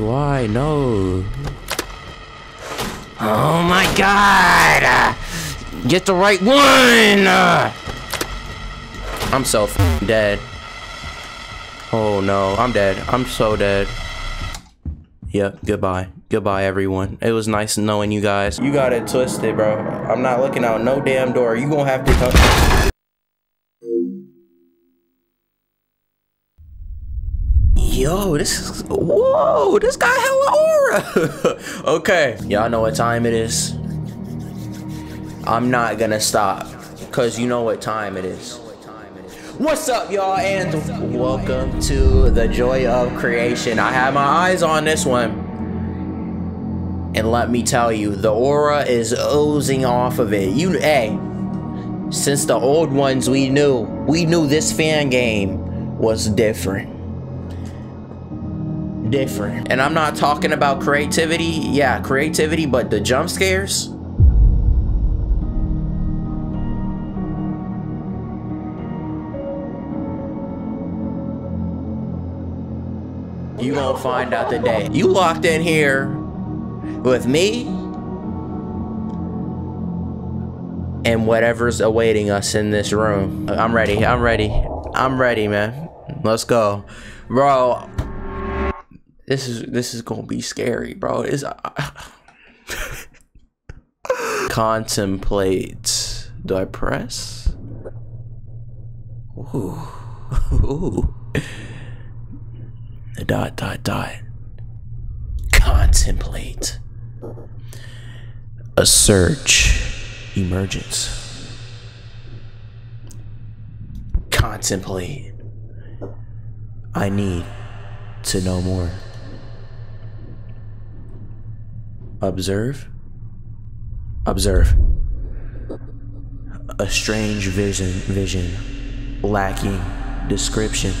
Why, no. Oh my god! Get the right one! I'm so f***ing dead. Oh no, I'm dead. I'm so dead. Yep, goodbye. Goodbye, everyone. It was nice knowing you guys. You got it twisted, bro. I'm not looking out no damn door. You gonna have to come. Yo, whoa, this guy hella aura. Okay, y'all know what time it is. I'm not gonna stop, cause you know what time it is. What's up, y'all, and welcome to The Joy of Creation. I have my eyes on this one, and let me tell you, the aura is oozing off of it. You, hey, since the old ones, we knew this fan game was different. And I'm not talking about creativity, but the jump scares. You gonna find out today. You locked in here with me and whatever's awaiting us in this room. I'm ready, man. Let's go, bro. This is gonna be scary, bro. Contemplate. Do I press? Ooh. Ooh. The ... Contemplate. A search. Emergence. Contemplate. I need to know more. Observe. A strange vision lacking description.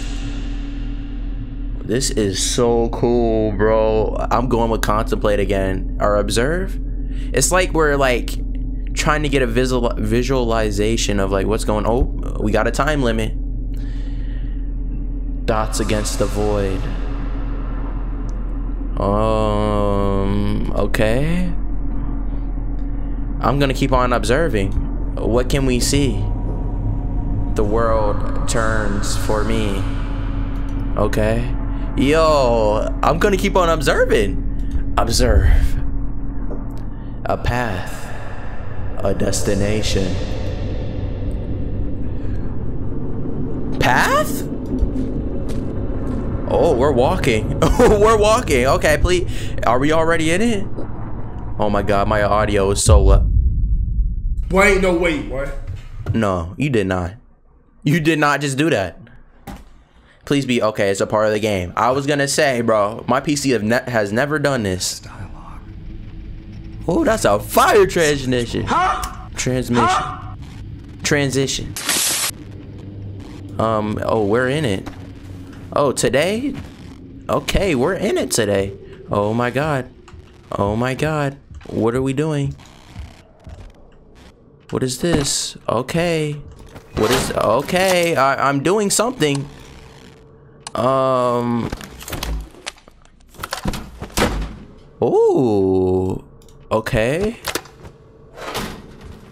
This is so cool, bro. I'm going with contemplate again, or observe. It's like we're like trying to get a visualization of like what's going on. Oh, we got a time limit. Dots against the void. Okay. I'm gonna keep on observing. What can we see? The world turns for me. Okay. Yo, I'm gonna keep on observing. Observe. A path. A destination. Path? Oh, we're walking. Okay, please. Are we already in it? Oh my god, my audio is so low. Boy, ain't no way, boy. No, you did not. You did not just do that. Please be okay. It's a part of the game. I was gonna say, bro, my PC has never done this. Oh, that's a fire transmission. Transition. Oh, we're in it. Oh, today? Okay, we're in it today. Oh my god. Oh my god. What are we doing? What is this? Okay. What is... Okay, I'm doing something. Ooh. Okay.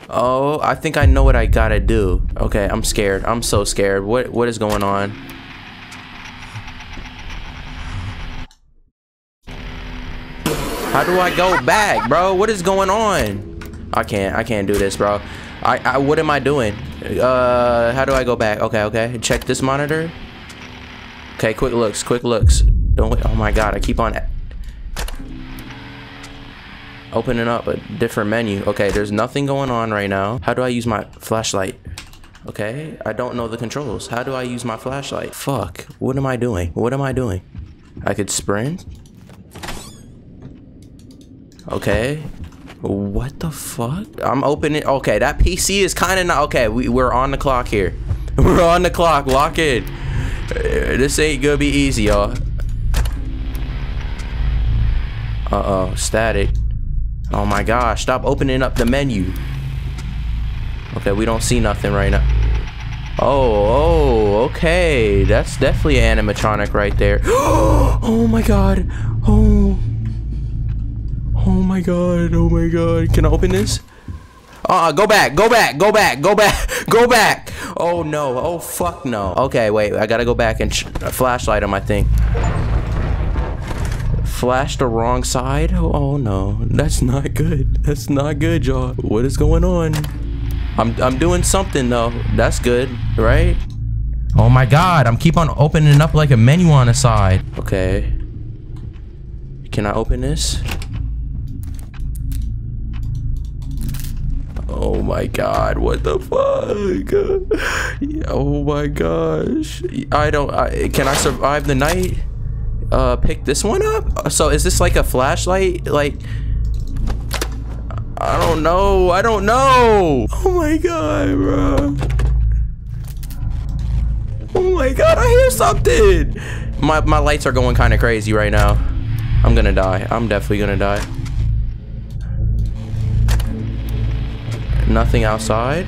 Oh, I think I know what I gotta do. Okay, I'm scared. I'm so scared. What is going on? How do I go back, bro? What is going on? I can't do this, bro. What am I doing? How do I go back? Okay. Check this monitor. Okay, quick looks. Don't wait. Oh my god, I keep on opening up a different menu. Okay, there's nothing going on right now. How do I use my flashlight? Okay, I don't know the controls. How do I use my flashlight? Fuck, what am I doing? I could sprint. Okay, what the fuck? I'm opening. Okay, that PC is kind of not okay. We're on the clock here. We're on the clock. Lock in. This ain't gonna be easy, y'all. Uh oh, static. Oh my gosh, stop opening up the menu. Okay, we don't see nothing right now. Oh, okay. That's definitely an animatronic right there. Oh my god. Oh my god. Oh my god. Can I open this? Go back. Go back. Go back. Go back. Go back. Oh no. Oh fuck no. Okay, wait. I gotta go back and flashlight him, I think. Flash the wrong side? Oh no. That's not good. That's not good, y'all. What is going on? I'm doing something though. That's good, right? Oh my god, I'm keep on opening up like a menu on the side. Okay. Can I open this? Oh my god, what the fuck? Oh my gosh. Can I survive the night? Pick this one up? So is this like a flashlight? Like, I don't know. I don't know. Oh my god, bro. Oh my god, I hear something. My lights are going kind of crazy right now. I'm gonna die. I'm definitely gonna die. Nothing outside.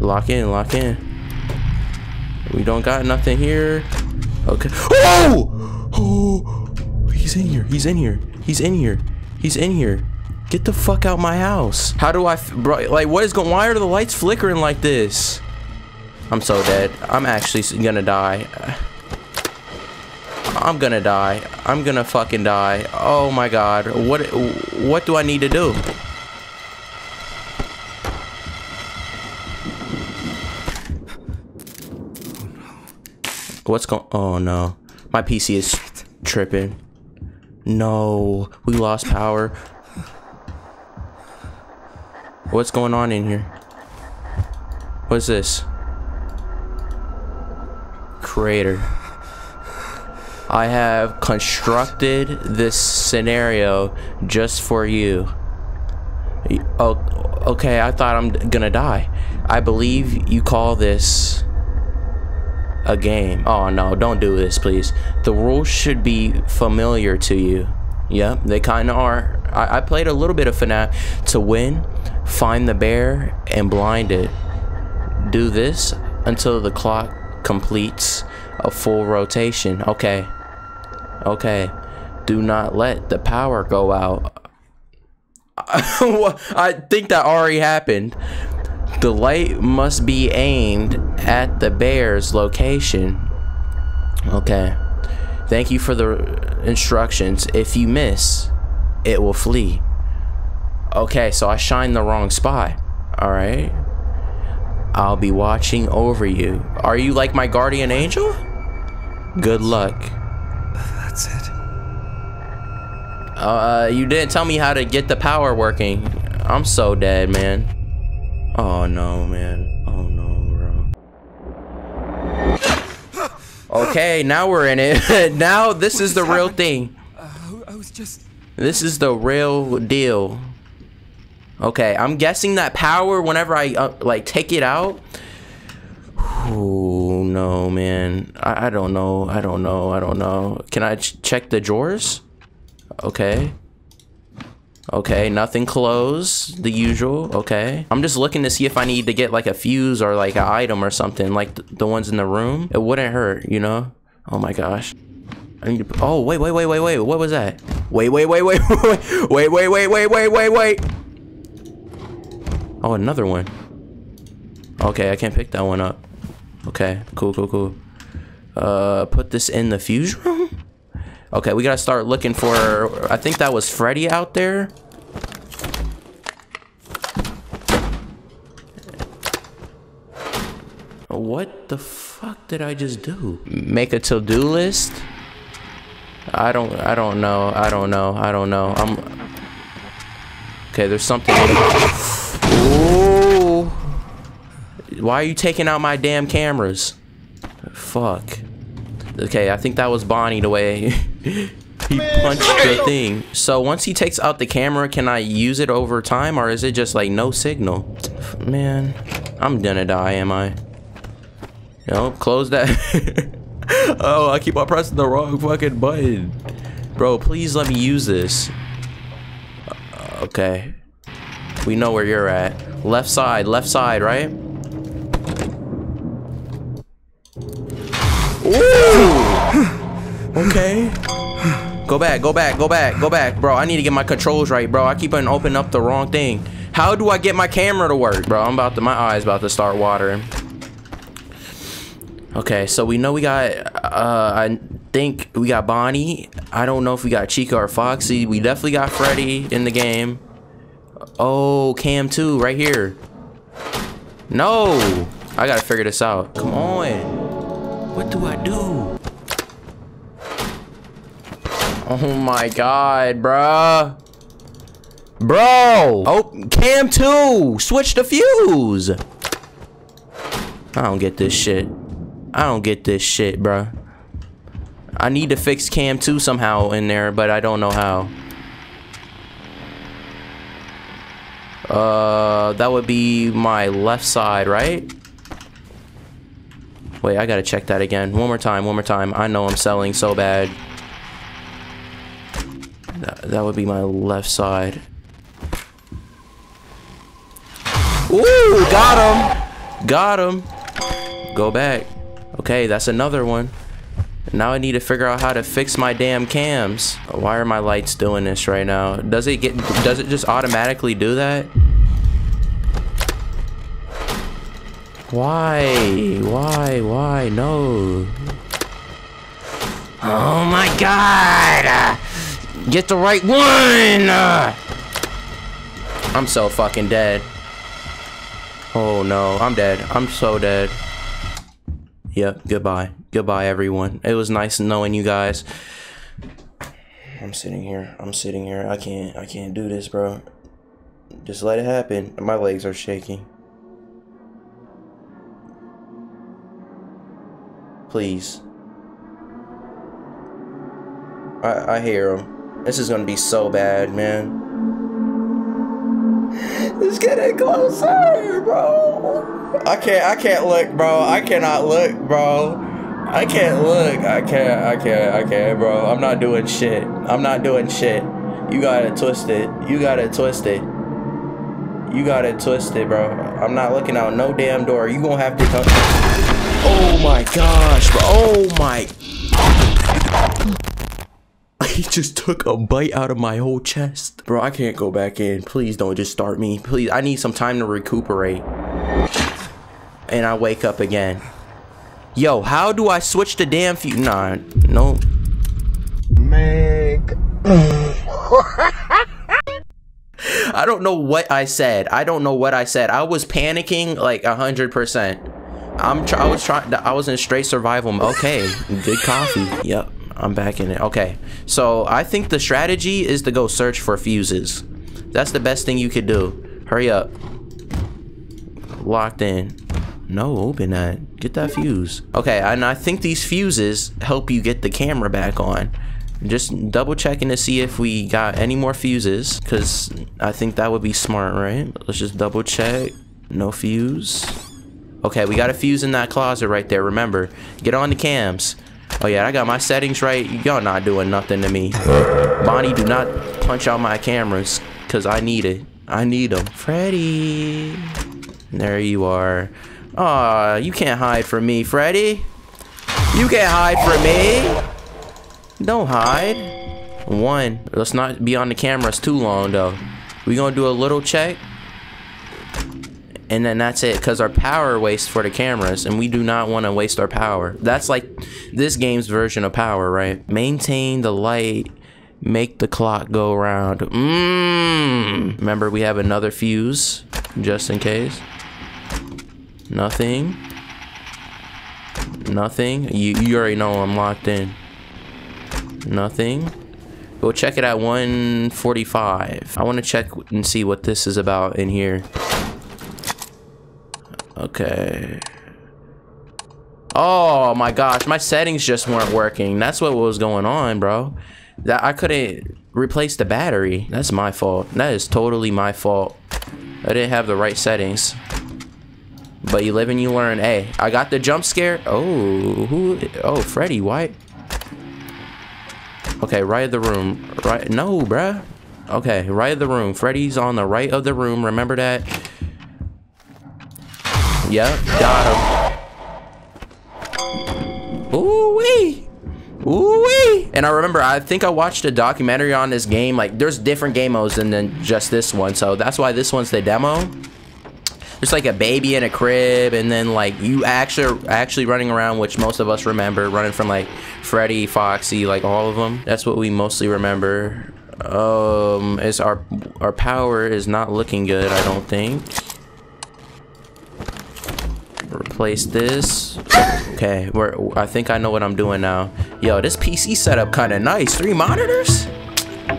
Lock in, lock in. We don't got nothing here. Okay. Oh! Oh! He's in here. He's in here. He's in here. He's in here. Get the fuck out my house. How do I, bro, like, what is going, why are the lights flickering like this? I'm so dead. I'm actually gonna die. I'm gonna die. I'm gonna fucking die. Oh my god. What do I need to do? What's going, oh no. My PC is tripping. No, we lost power. What's going on in here? What's this? Creator. I have constructed this scenario just for you. Oh, okay, I thought I'm gonna die. I believe you call this a game. Oh no, don't do this, please. The rules should be familiar to you. Yeah, they kind of are. I played a little bit of FNAF. To win, find the bear and blind it. Do this until the clock completes a full rotation. Okay. Okay. Do not let the power go out. I think that already happened. The light must be aimed at the bear's location. Okay. Thank you for the instructions. If you miss, it will flee. Okay, so I shine the wrong spot. Alright. I'll be watching over you. Are you like my guardian angel? Good luck. That's it. You didn't tell me how to get the power working. I'm so dead, man. Oh no, man. Oh no, bro. Okay, now we're in it. Now this is the real thing. I was just... This is the real deal. Okay, I'm guessing that power, whenever I, like, take it out. Oh, no, man. I don't know. I don't know. I don't know. Can I check the drawers? Okay. Okay, nothing closed. The usual. Okay. I'm just looking to see if I need to get, like, a fuse or, like, an item or something. Like, the ones in the room. It wouldn't hurt, you know? Oh, my gosh. I need to... Oh, wait, wait, wait, wait, wait. What was that? Wait, wait, wait, wait, wait. Wait, wait, wait, wait, wait, wait, wait. Oh, another one. Okay, I can't pick that one up. Okay, cool, cool, cool. Put this in the fuse room? Okay, we gotta start looking for... I think that was Freddy out there. What the fuck did I just do? Make a to-do list? I don't know. I don't know. I don't know. I'm... Okay, there's something... Ooh. Why are you taking out my damn cameras? Fuck. Okay, I think that was Bonnie the way he punched the thing. So once he takes out the camera, can I use it over time or is it just like no signal? Man, I'm gonna die, am I? Nope, close that. Oh, I keep on pressing the wrong fucking button. Bro, please let me use this. Okay. We know where you're at. Left side, right? Ooh. Okay. Go back, go back, go back, go back. Bro, I need to get my controls right, bro. I keep on opening up the wrong thing. How do I get my camera to work? Bro, I'm about to, my eyes about to start watering. Okay, so we know we got, I think we got Bonnie. I don't know if we got Chica or Foxy. We definitely got Freddy in the game. Oh, Cam 2 right here. No, I gotta figure this out. Come on, what do I do? Oh my god, bruh. Bro. Oh, Cam 2. Switch the fuse. I don't get this shit. I don't get this shit, bruh. I need to fix Cam 2 somehow in there, but I don't know how. That would be my left side, right? Wait, I gotta check that again. One more time, one more time. I know I'm selling so bad. That would be my left side. Ooh, got him. Got him. Go back. Okay, that's another one. Now I need to figure out how to fix my damn cams. Why are my lights doing this right now? Does it just automatically do that? Why, no. Oh my god. Get the right one! I'm so fucking dead. Oh no, I'm dead. I'm so dead. Yep, goodbye. Goodbye, everyone. It was nice knowing you guys. I'm sitting here. I'm sitting here. I can't do this, bro. Just let it happen. My legs are shaking. Please. I hear him. This is gonna be so bad, man. It's getting closer, bro. I can't look, bro. I cannot look, bro. I can't look. I can't, bro. I'm not doing shit. I'm not doing shit. You got it twisted. You got it twisted. You got it twisted, bro. I'm not looking out no damn door. You gonna have to come. Oh my gosh, bro. Oh my. He just took a bite out of my whole chest. Bro, I can't go back in. Please don't just start me. Please, I need some time to recuperate. And I wake up again. Yo, how do I switch the damn fuse? Nah, no. Meg. I don't know what I said. I don't know what I said. I was panicking like 100%. I was in straight survival mode. Okay, good coffee. Yep. I'm back in it. Okay, so I think the strategy is to go search for fuses. That's the best thing you could do. Hurry up. Locked in. No, open that. Get that fuse. Okay, and I think these fuses help you get the camera back on. Just double checking to see if we got any more fuses, because I think that would be smart, right? Let's just double check. No fuse. Okay, we got a fuse in that closet right there. Remember, get on the cams. Oh yeah, I got my settings right. Y'all not doing nothing to me. Bonnie, do not punch out my cameras, because I need it. I need them. Freddy. There you are. Aw, you can't hide from me, Freddy. You can't hide from me. Don't hide. One. Let's not be on the cameras too long, though. We're going to do a little check. And then that's it, because our power wastes for the cameras, and we do not want to waste our power. That's like this game's version of power, right? Maintain the light, make the clock go round. Remember, we have another fuse, just in case. Nothing. Nothing. You already know I'm locked in. Nothing. Go check it at 1:45. I want to check and see what this is about in here. Okay. Oh my gosh, my settings just weren't working. That's what was going on, bro. That I couldn't replace the battery. That's my fault. That is totally my fault. I didn't have the right settings. But you live and you learn. Hey, I got the jump scare. Oh, who? Oh, Freddy. Why? Okay, right of the room. Right? No, bruh. Okay, right of the room. Freddy's on the right of the room. Remember that. Yep, got him. Ooh. And I remember, I think I watched a documentary on this game. Like, there's different game modes than just this one. So that's why this one's the demo. There's like a baby in a crib, and then like you actually running around, which most of us remember, running from like Freddy, Foxy, like all of them. That's what we mostly remember. It's our power is not looking good, I don't think. Replace this. Okay, I think I know what I'm doing now. Yo, this PC setup kind of nice. 3 monitors?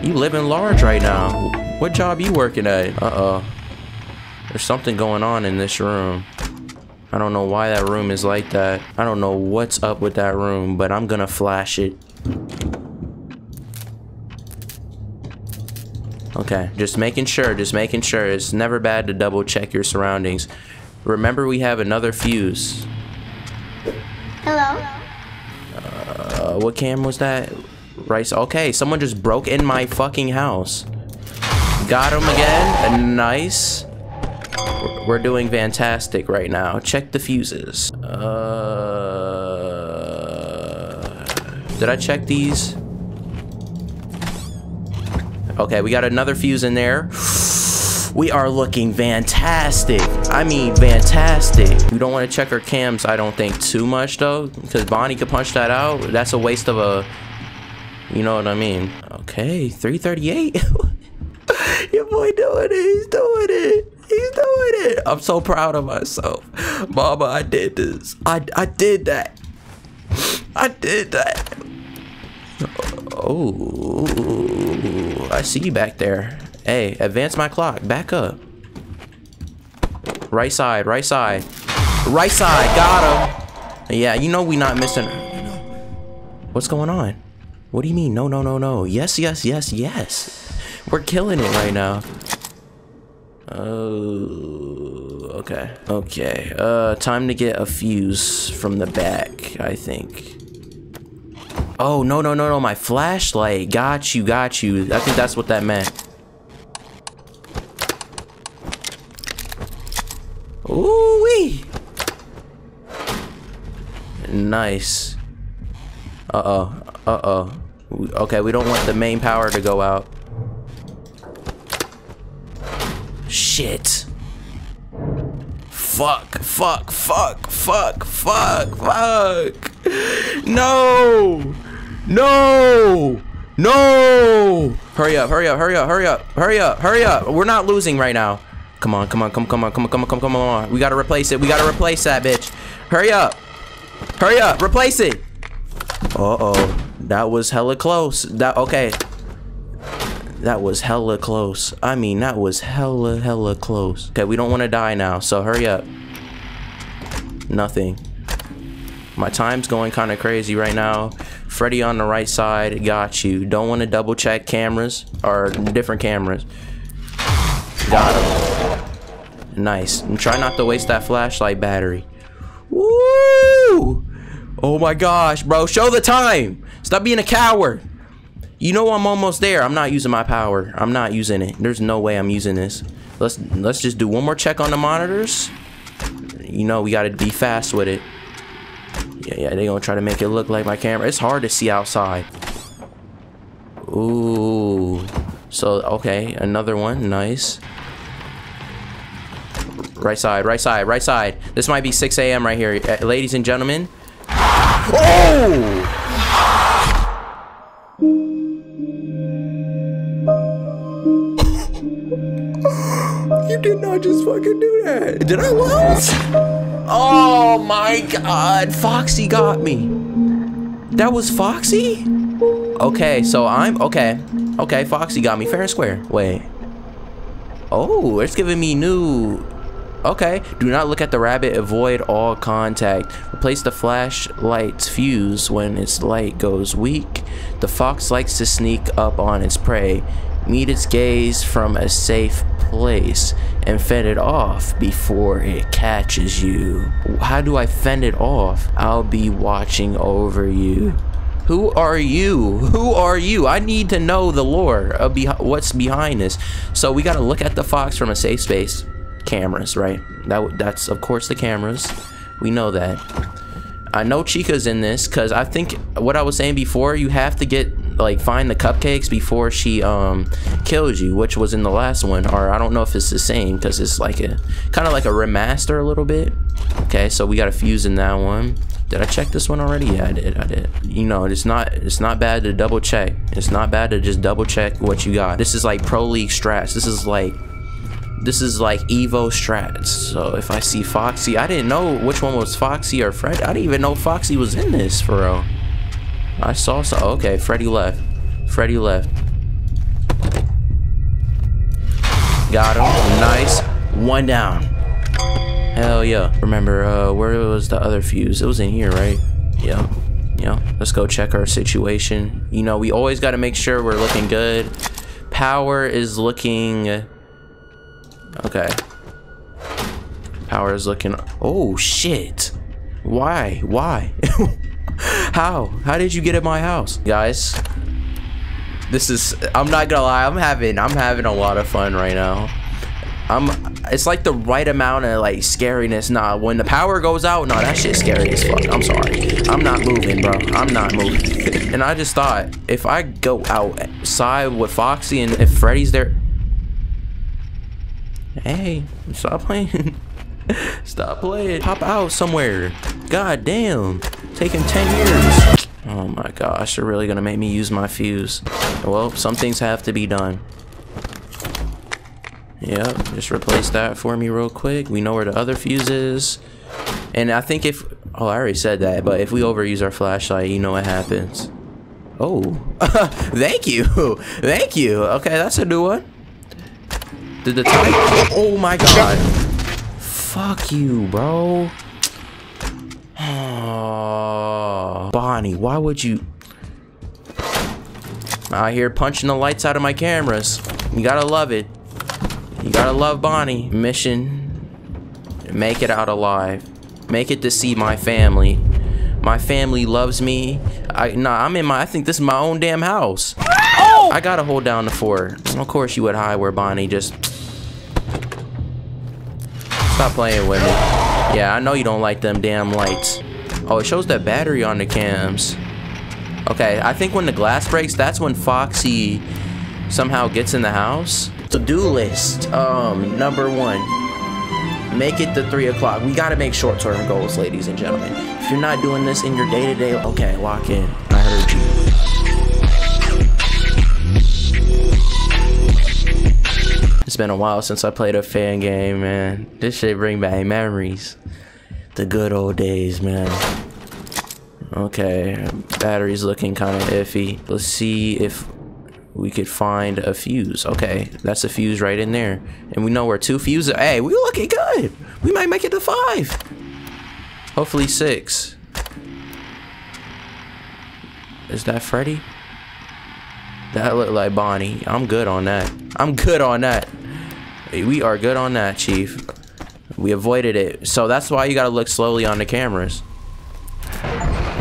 You living large right now. What job you working at? Uh-oh. There's something going on in this room. I don't know why that room is like that. I don't know what's up with that room, but I'm gonna flash it. Okay, just making sure. It's never bad to double check your surroundings. Remember, we have another fuse. Hello? What cam was that? Rice. Okay, someone just broke in my fucking house. Got him again. Nice. We're doing fantastic right now. Check the fuses. Did I check these? Okay, we got another fuse in there. We are looking fantastic. I mean, fantastic. We don't want to check our cams, I don't think, too much, though, because Bonnie could punch that out. That's a waste of a... You know what I mean. Okay, 338. Your boy doing it. He's doing it. He's doing it. I'm so proud of myself. Mama, I did this. I did that. Oh, I see you back there. Hey, advance my clock. Back up. Right side. Right side. Got him. Yeah, you know we not missing. What's going on? What do you mean? No. Yes. We're killing it right now. Oh, okay. Time to get a fuse from the back, I think. Oh, no, my flashlight. Got you. I think that's what that meant. Ooh-wee. Nice. Uh-oh. Okay, we don't want the main power to go out. Shit. Fuck. No. Hurry up. We're not losing right now. Come on. We gotta replace that bitch. Hurry up. Replace it. Uh-oh. That was hella close. That was hella close. I mean, that was hella close. Okay, we don't want to die now, so hurry up. Nothing. My time's going kind of crazy right now. Freddy on the right side. Got you. Don't want to double check cameras or different cameras. Got him. Nice. And try not to waste that flashlight battery. Woo! Oh my gosh, bro. Show the time. Stop being a coward. You know I'm almost there. I'm not using my power. I'm not using it. There's no way I'm using this. Let's just do one more check on the monitors. You know we gotta be fast with it. Yeah, they gonna try to make it look like my camera. It's hard to see outside. Ooh. So okay, another one. Nice. Right side. This might be 6 a.m. right here, ladies and gentlemen. Oh! You did not just fucking do that. Did I lose? Oh my god. Foxy got me. That was Foxy? Okay, so I'm... Okay, Foxy got me. Fair and square. Wait. Oh, it's giving me new... Okay. Do not look at the rabbit. Avoid all contact. Replace the flashlight's fuse when its light goes weak. The fox likes to sneak up on its prey. Meet its gaze from a safe place and fend it off before it catches you. How do I fend it off? I'll be watching over you. Who are you? I need to know the lore of what's behind this. So we gotta look at the fox from a safe space. Cameras, right? That's of course the cameras. We know that. I know Chica's in this because I think what I was saying before, you have to get like find the cupcakes before she kills you, which was in the last one, or I don't know if it's the same because it's like a kind of like a remaster a little bit. Okay, so we got a fuse in that one. Did I check this one already? Yeah, I did. You know, it's not bad to double check. It's not bad to just double check what you got. This is like pro league strats. This is like Evo strats. So if I see Foxy, I didn't know which one was Foxy or Freddy. I didn't even know Foxy was in this for real. I saw some. Okay, Freddy left. Freddy left. Got him. Nice. One down. Hell yeah. Remember, where was the other fuse? It was in here, right? Yeah. Yeah. Let's go check our situation. You know, we always got to make sure we're looking good. Power is looking... Okay. Power is looking... Oh, shit. Why? Why? How? How did you get in my house? Guys, this is... I'm not gonna lie. I'm having a lot of fun right now. It's like the right amount of like scariness. Nah, when the power goes out, nah, that shit's scary as fuck. I'm sorry. I'm not moving, bro. I'm not moving. And I just thought, if I go outside with Foxy and if Freddy's there... Hey, stop playing. Stop playing. Pop out somewhere. God damn. Taking 10 years. Oh my gosh, you're really gonna make me use my fuse. Well, some things have to be done. Yep, just replace that for me real quick. We know where the other fuse is. And I think if... Oh, I already said that, but if we overuse our flashlight, you know what happens. Oh. Thank you. Thank you. Okay, that's a new one. Did the type... Oh, my God. Fuck you, bro. Oh, Bonnie, why would you... I hear punching the lights out of my cameras. You gotta love it. You gotta love Bonnie. Mission, make it out alive. Make it to see my family. My family loves me. I think this is my own damn house. Oh! I gotta hold down the fort. Of course you would hide where Bonnie just... Stop playing with me. Yeah, I know you don't like them damn lights. Oh, it shows the battery on the cams. Okay, I think when the glass breaks, that's when Foxy somehow gets in the house. To-do list, number 1, make it to 3 o'clock. We gotta make short-term goals, ladies and gentlemen. If you're not doing this in your day-to-day, okay, lock in. I heard you. It's been a while since I played a fan game, man. This shit bring back memories. The good old days, man. Okay, battery's looking kind of iffy. Let's see if we could find a fuse. Okay, that's a fuse right in there. And we know where 2 fuses are. Hey, we looking good. We might make it to 5. Hopefully 6. Is that Freddy? That looked like Bonnie. I'm good on that. I'm good on that. We are good on that, Chief. We avoided it. So that's why you gotta look slowly on the cameras.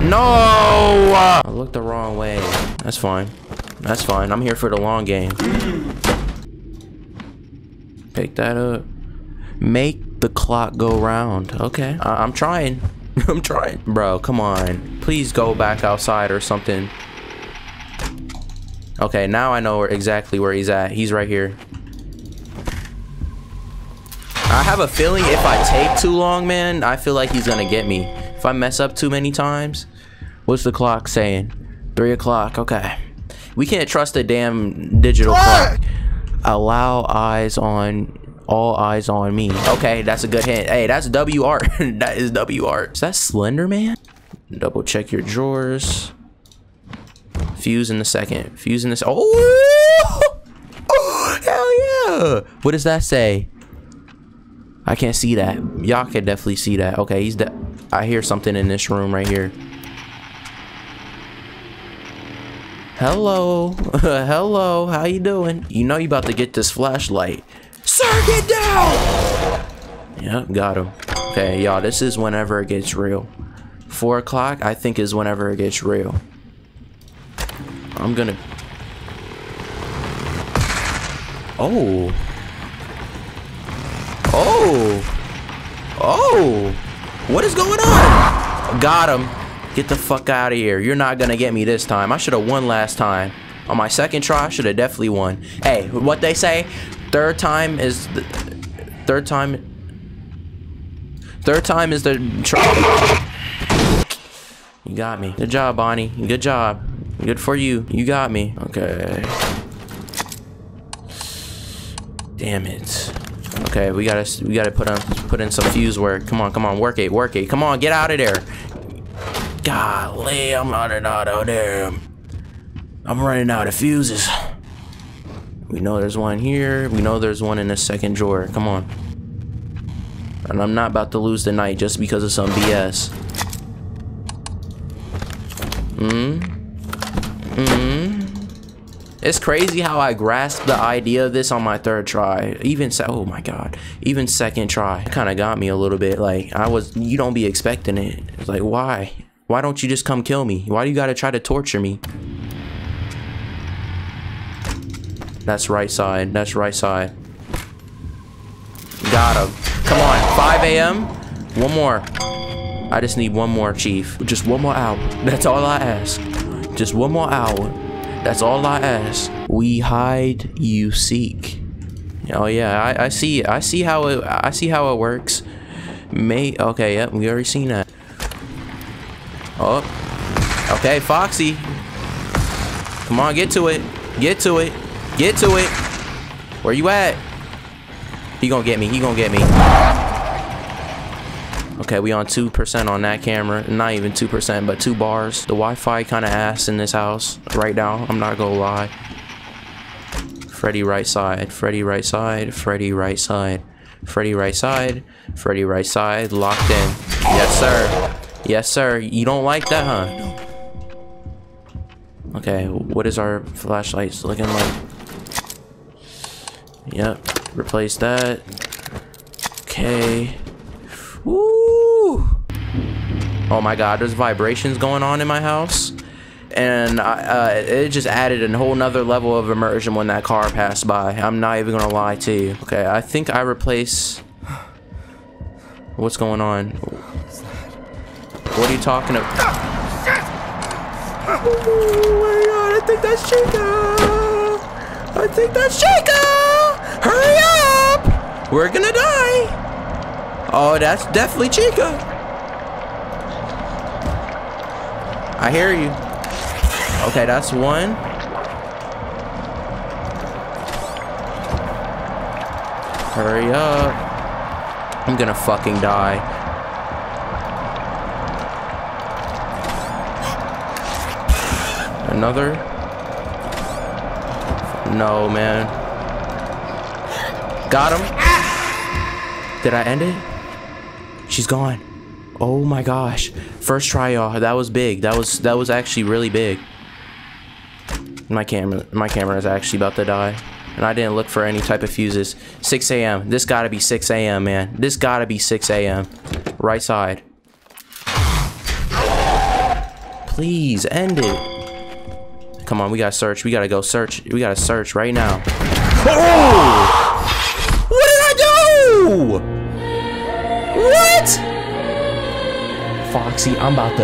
No! I looked the wrong way. That's fine. That's fine. I'm here for the long game. Pick that up. Make the clock go round. Okay. I'm trying. I'm trying. Bro, come on. Please go back outside or something. Okay, now I know exactly where he's at. He's right here. I have a feeling if I take too long, man, I feel like he's gonna get me. If I mess up too many times. What's the clock saying? 3 o'clock. Okay. We can't trust a damn digital clock. Allow eyes on, all eyes on me. Okay, that's a good hint. Hey, that's WR. That is WR. Is that Slenderman? Double check your drawers. Fuse in the second. Fuse in this. Oh! Oh, hell yeah! What does that say? I can't see that. Y'all can definitely see that. Okay, he's dead. I hear something in this room right here. Hello. Hello, how you doing? You know you about to get this flashlight. Sir, get down! Yep, got him. Okay, y'all, this is whenever it gets real. 4 o'clock, I think, is whenever it gets real. I'm gonna... Oh. Oh. Oh. What is going on? Got him. Get the fuck out of here. You're not gonna get me this time. I should have won last time. On my second try, I should have definitely won. Hey, what they say? Third time is the try. You got me. Good job, Bonnie. Good job. Good for you. You got me. Okay. Damn it. Okay, we gotta put in some fuse work. Come on, come on, work it, work it. Come on, get out of there. Golly, I'm running out of there. I'm running out of fuses. We know there's one here. We know there's one in the second drawer. Come on. And I'm not about to lose the night just because of some BS. It's crazy how I grasped the idea of this on my third try. Oh my god. Even second try. It kinda got me a little bit. Like, you don't be expecting it. It's like, why? Why don't you just come kill me? Why do you gotta try to torture me? That's right side. That's right side. Got him. Come on. 5 a.m. One more. I just need one more, Chief. Just one more hour. That's all I ask. Just one more hour. That's all I ask. We hide, you seek. Oh yeah, I see how it works. Okay, yep, we already seen that. Oh, okay, Foxy. Come on, get to it. Get to it. Get to it. Where you at? He gonna get me. He gonna get me. Okay, we on 2% on that camera. Not even 2%, but 2 bars. The Wi-Fi kind of ass in this house right now. I'm not gonna lie. Freddy right side. Freddy right side. Freddy right side. Freddy right side. Freddy right side. Locked in. Yes, sir. Yes, sir. You don't like that, huh? Okay, what is our flashlights looking like? Yep, replace that. Okay. Woo! Oh my god, there's vibrations going on in my house. And it just added a whole nother level of immersion when that car passed by. I'm not even gonna lie to you. Okay, I think I replace... What's going on? What are you talking about? Oh, shit! Ooh. I think that's Chica. I think that's Chica. Hurry up! We're gonna die. Oh, that's definitely Chica. I hear you. Okay, that's one. Hurry up! I'm gonna fucking die. Another. No, man. Got him. Did I end it? She's gone. Oh my gosh. First try, y'all. That was big. That was actually really big. My camera is actually about to die. And I didn't look for any type of fuses. 6 a.m. This gotta be 6 a.m., man. This gotta be 6 a.m. Right side. Please end it. Come on, we gotta search. We gotta go search. We gotta search right now. Oh! What did I do? What? Foxy, I'm about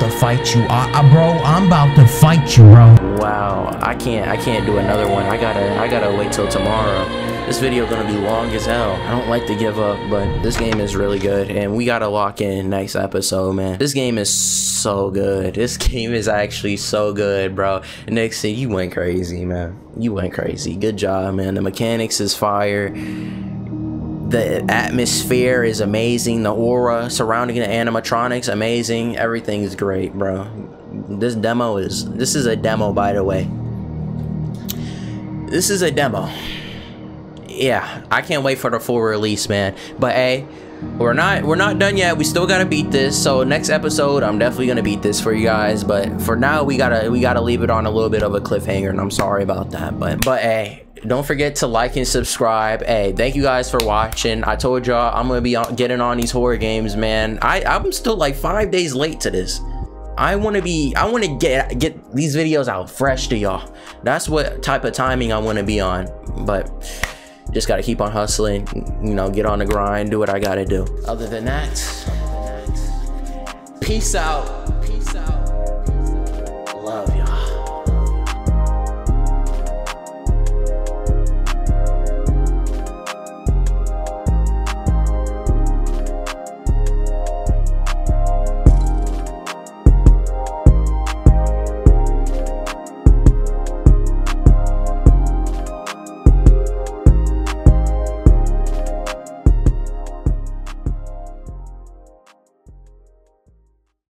to fight you, bro. I'm about to fight you, bro. Wow, I can't do another one. I gotta wait till tomorrow. This video gonna be long as hell. I don't like to give up, but this game is really good, and we gotta lock in next episode, man. This game is so good. This game is actually so good, bro. Next thing, you went crazy, man. You went crazy. Good job, man. The mechanics is fire. The atmosphere is amazing. The aura surrounding the animatronics, amazing. Everything is great, bro. This is a demo, by the way. This is a demo. Yeah, I can't wait for the full release, man. But hey, we're not done yet. We still gotta beat this. So next episode, I'm definitely gonna beat this for you guys. But for now, we gotta leave it on a little bit of a cliffhanger, and I'm sorry about that. But hey, don't forget to like and subscribe. Hey, thank you guys for watching. I told y'all I'm gonna be getting on these horror games, man. I'm still like 5 days late to this. I want to get these videos out fresh to y'all. That's what type of timing I want to be on. But just gotta keep on hustling, you know, get on the grind, do what I gotta do. Other than that, Peace out.